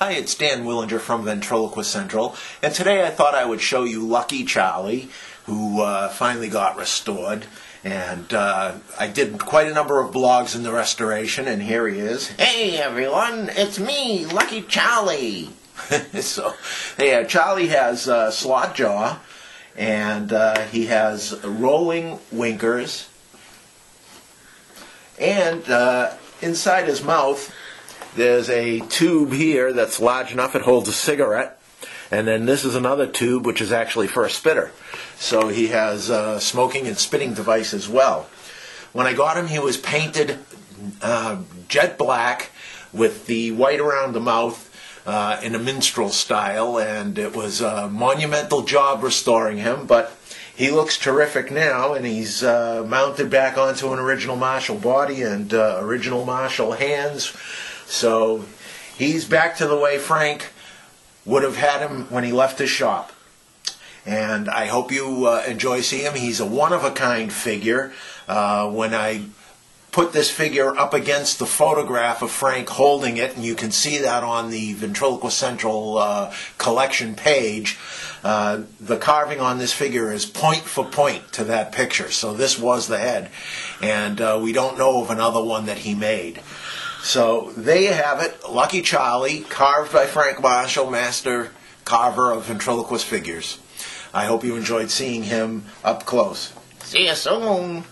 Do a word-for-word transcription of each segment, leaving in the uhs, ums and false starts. Hi, it's Dan Willinger from Ventriloquist Central, and today I thought I would show you Lucky Charlie, who uh, finally got restored. And uh, I did quite a number of blogs in the restoration, and here he is. Hey everyone, it's me, Lucky Charlie! So, yeah, Charlie has uh, slot jaw, and uh, he has rolling winkers, and uh, inside his mouth there's a tube here that's large enough it holds a cigarette, and then this is another tube which is actually for a spitter. So he has a smoking and spitting device as well. When I got him, he was painted uh, jet black with the white around the mouth uh, in a minstrel style, and it was a monumental job restoring him, but he looks terrific now, and he's uh, mounted back onto an original Marshall body and uh, original Marshall hands. So he's back to the way Frank would have had him when he left his shop. And I hope you uh, enjoy seeing him. He's a one-of-a-kind figure. Uh, when I put this figure up against the photograph of Frank holding it, and you can see that on the Ventriloquist Central uh, collection page, uh, the carving on this figure is point for point to that picture. So this was the head. And uh, we don't know of another one that he made. So there you have it, Lucky Charlie, carved by Frank Marshall, master carver of ventriloquist figures. I hope you enjoyed seeing him up close. See you soon.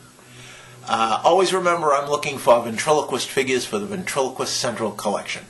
Uh, always remember, I'm looking for ventriloquist figures for the Ventriloquist Central Collection.